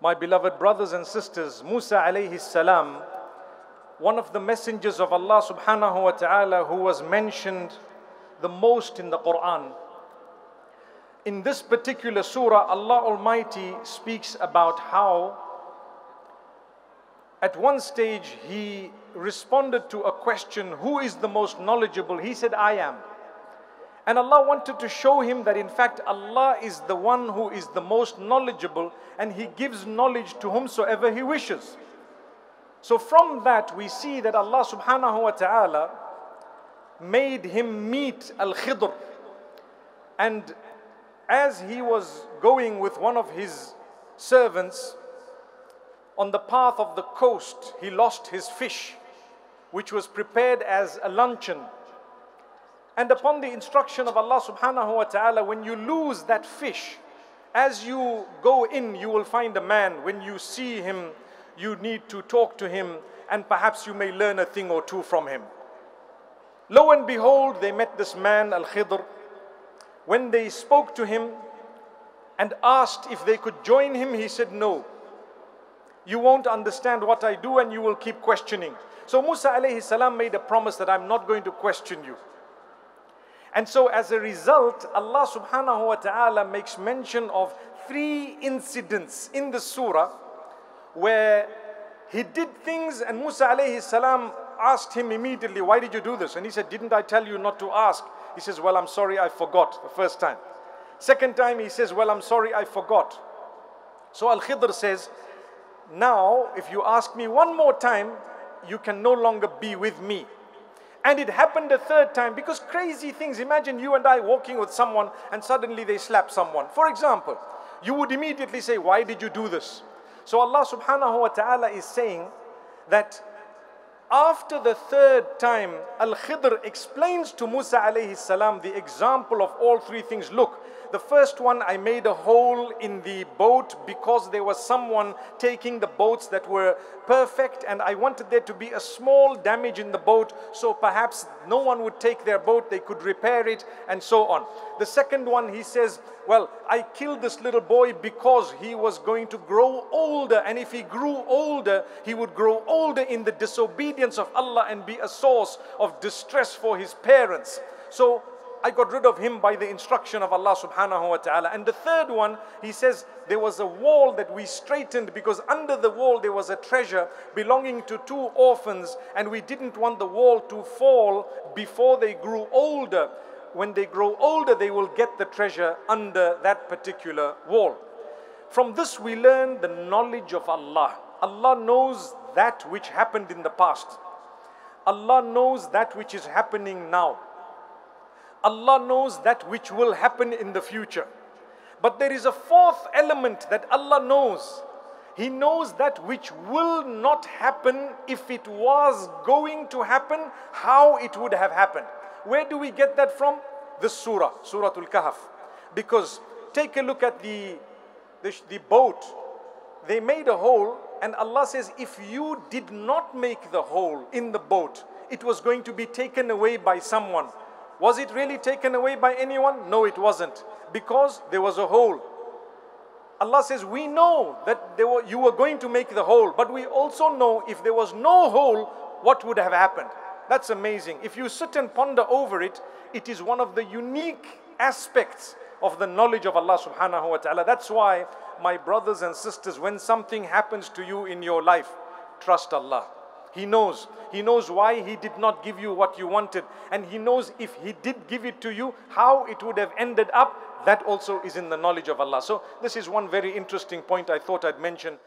My beloved brothers and sisters, Musa alayhi salam, one of the messengers of Allah subhanahu wa ta'ala who was mentioned the most in the Qur'an. In this particular surah, Allah Almighty speaks about how at one stage he responded to a question, who is the most knowledgeable? He said, I am. And Allah wanted to show him that in fact Allah is the one who is the most knowledgeable, and he gives knowledge to whomsoever he wishes. So from that we see that Allah subhanahu wa ta'ala made him meet al-Khidr. And as he was going with one of his servants on the path of the coast, he lost his fish, which was prepared as a luncheon. And upon the instruction of Allah subhanahu wa ta'ala, when you lose that fish, as you go in, you will find a man. When you see him, you need to talk to him, and perhaps you may learn a thing or two from him. Lo and behold, they met this man, al-Khidr. When they spoke to him and asked if they could join him, he said, no, you won't understand what I do and you will keep questioning. So Musa alayhi salam made a promise that I'm not going to question you. And so as a result, Allah subhanahu wa ta'ala makes mention of three incidents in the surah where he did things and Musa alayhi salam asked him immediately, why did you do this? And he said, didn't I tell you not to ask? He says, well, I'm sorry, I forgot the first time. Second time he says, well, I'm sorry, I forgot. So al-Khidr says, now if you ask me one more time, you can no longer be with me. And it happened a third time, because crazy things, imagine you and I walking with someone and suddenly they slap someone. For example, you would immediately say, why did you do this? So Allah subhanahu wa ta'ala is saying that after the third time, al-Khidr explains to Musa alayhi salam the example of all three things. Look, the first one, I made a hole in the boat because there was someone taking the boats that were perfect, and I wanted there to be a small damage in the boat, so perhaps no one would take their boat, they could repair it, and so on. The second one, he says, well, I killed this little boy because he was going to grow older, and if he grew older, he would grow older in the disobedience of Allah and be a source of distress for his parents. So I got rid of him by the instruction of Allah subhanahu wa ta'ala. And the third one, he says, there was a wall that we straightened because under the wall there was a treasure belonging to two orphans, and we didn't want the wall to fall before they grew older. When they grow older, they will get the treasure under that particular wall. From this we learn the knowledge of Allah. Allah knows that which happened in the past. Allah knows that which is happening now. Allah knows that which will happen in the future. But there is a fourth element that Allah knows. He knows that which will not happen. If it was going to happen, how it would have happened. Where do we get that from? This surah, Surah Al Kahf. Because take a look at the boat. They made a hole, and Allah says, if you did not make the hole in the boat, it was going to be taken away by someone. Was it really taken away by anyone? No, it wasn't, because there was a hole. Allah says, we know that you were going to make the hole, but we also know if there was no hole, what would have happened. That's amazing. If you sit and ponder over it, it is one of the unique aspects of the knowledge of Allah subhanahu wa ta'ala. That's why, my brothers and sisters, when something happens to you in your life, trust Allah. He knows. He knows why he did not give you what you wanted. And he knows if he did give it to you, how it would have ended up. That also is in the knowledge of Allah. So this is one very interesting point I thought I'd mention.